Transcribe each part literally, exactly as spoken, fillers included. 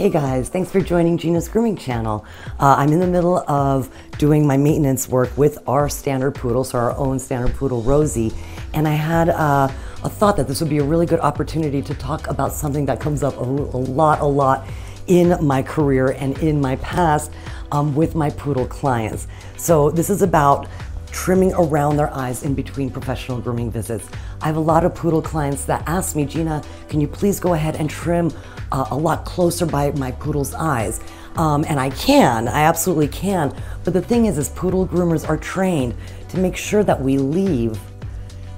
Hey guys, thanks for joining Gina's Grooming Channel. Uh, I'm in the middle of doing my maintenance work with our standard poodle, so our own standard poodle, Rosie, and I had uh, a thought that this would be a really good opportunity to talk about something that comes up a, a lot, a lot in my career and in my past um, with my poodle clients. So this is about trimming around their eyes in between professional grooming visits. I have a lot of poodle clients that ask me, Gina, can you please go ahead and trim uh, a lot closer by my poodle's eyes? Um, and I can, I absolutely can. But the thing is, is poodle groomers are trained to make sure that we leave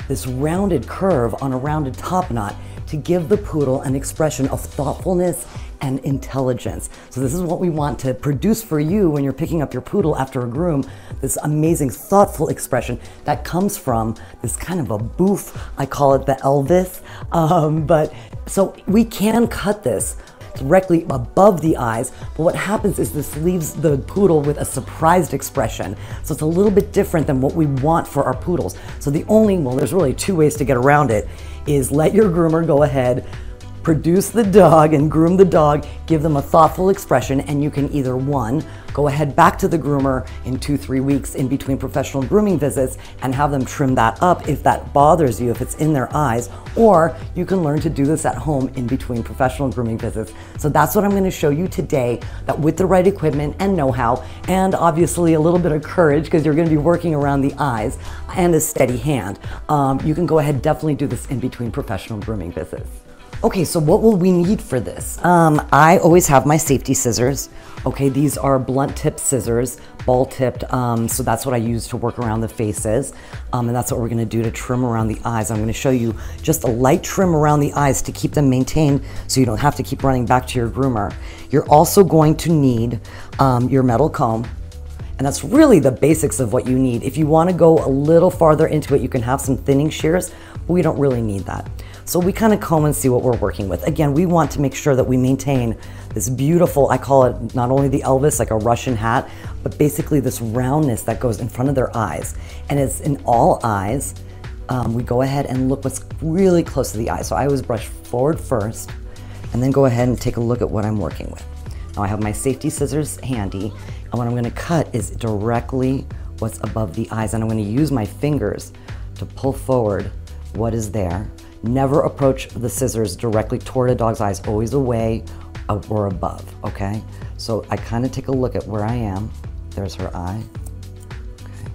this rounded curve on a rounded top knot to give the poodle an expression of thoughtfulness and intelligence. So this is what we want to produce for you when you're picking up your poodle after a groom, this amazing thoughtful expression that comes from this kind of a boof, I call it the Elvis. Um, but so we can cut this directly above the eyes, but what happens is this leaves the poodle with a surprised expression. So it's a little bit different than what we want for our poodles. So the only, well, there's really two ways to get around it, is let your groomer go ahead, produce the dog and groom the dog, give them a thoughtful expression, and you can either one, go ahead back to the groomer in two, three weeks in between professional grooming visits and have them trim that up if that bothers you, if it's in their eyes, or you can learn to do this at home in between professional grooming visits. So that's what I'm gonna show you today, that with the right equipment and know-how, and obviously a little bit of courage because you're gonna be working around the eyes and a steady hand, um, you can go ahead definitely do this in between professional grooming visits. Okay, so what will we need for this? Um, I always have my safety scissors. Okay, these are blunt tip scissors, ball tipped, um, so that's what I use to work around the faces. Um, and that's what we're gonna do to trim around the eyes. I'm gonna show you just a light trim around the eyes to keep them maintained so you don't have to keep running back to your groomer. You're also going to need um, your metal comb. And that's really the basics of what you need. If you wanna go a little farther into it, you can have some thinning shears, but we don't really need that. So we kind of comb and see what we're working with. Again, we want to make sure that we maintain this beautiful, I call it not only the Elvis, like a Russian hat, but basically this roundness that goes in front of their eyes. And it's in all eyes. Um, we go ahead and look what's really close to the eye. So I always brush forward first and then go ahead and take a look at what I'm working with. Now I have my safety scissors handy, and what I'm gonna cut is directly what's above the eyes. And I'm gonna use my fingers to pull forward what is there. Never approach the scissors directly toward a dog's eyes, always away or above, okay? So I kind of take a look at where I am. There's her eye, okay.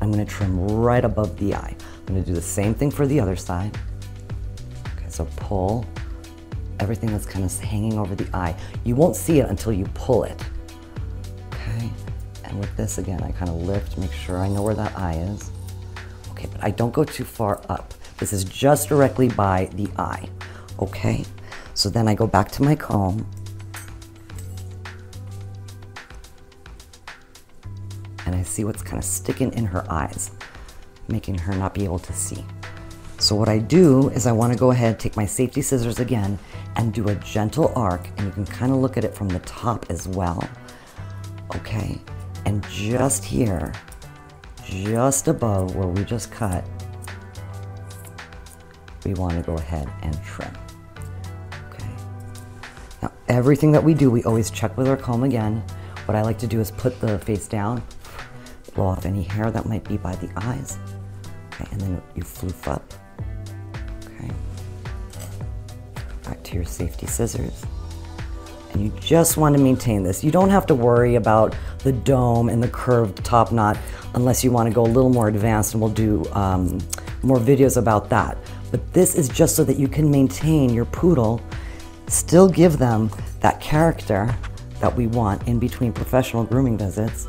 I'm gonna trim right above the eye. I'm gonna do the same thing for the other side. Okay, so pull everything that's kind of hanging over the eye. You won't see it until you pull it, okay? And with this, again, I kind of lift, make sure I know where that eye is. Okay, but I don't go too far up. This is just directly by the eye, okay? So then I go back to my comb. And I see what's kind of sticking in her eyes, making her not be able to see. So what I do is I wanna go ahead, take my safety scissors again, and do a gentle arc, and you can kind of look at it from the top as well, okay? And just here, just above where we just cut, we want to go ahead and trim, okay? Now, everything that we do, we always check with our comb again. What I like to do is put the face down, blow off any hair that might be by the eyes, okay? And then you floof up, okay? Back to your safety scissors. And you just want to maintain this. You don't have to worry about the dome and the curved top knot unless you want to go a little more advanced, and we'll do um, more videos about that. But this is just so that you can maintain your poodle, still give them that character that we want in between professional grooming visits,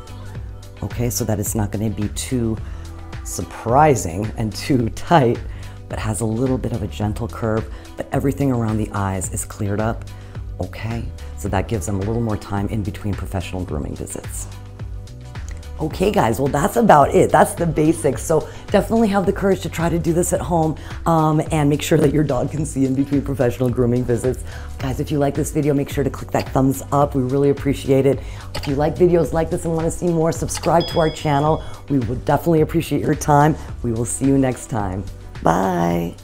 okay? So that it's not gonna be too surprising and too tight, but has a little bit of a gentle curve, but everything around the eyes is cleared up, okay? So that gives them a little more time in between professional grooming visits. Okay guys, well that's about it. That's the basics. So definitely have the courage to try to do this at home um, and make sure that your dog can see in between professional grooming visits. Guys, if you like this video, make sure to click that thumbs up. We really appreciate it. If you like videos like this and want to see more, subscribe to our channel. We will definitely appreciate your time. We will see you next time. Bye.